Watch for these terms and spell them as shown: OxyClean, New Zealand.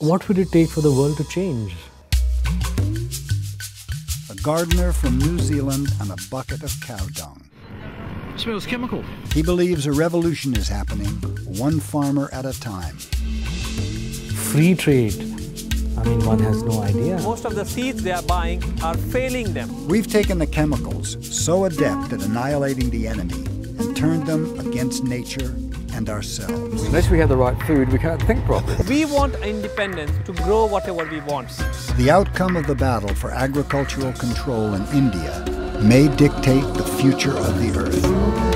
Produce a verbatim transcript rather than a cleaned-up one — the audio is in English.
What would it take for the world to change? A gardener from New Zealand and a bucket of cow dung. It smells chemical. He believes a revolution is happening, one farmer at a time. Free trade. I mean, one has no idea. Most of the seeds they are buying are failing them. We've taken the chemicals so adept at annihilating the enemy and turned them against nature and ourselves. Unless we have the right food, we can't think properly. We want independence to grow whatever we want. The outcome of the battle for agricultural control in India may dictate the future of the earth.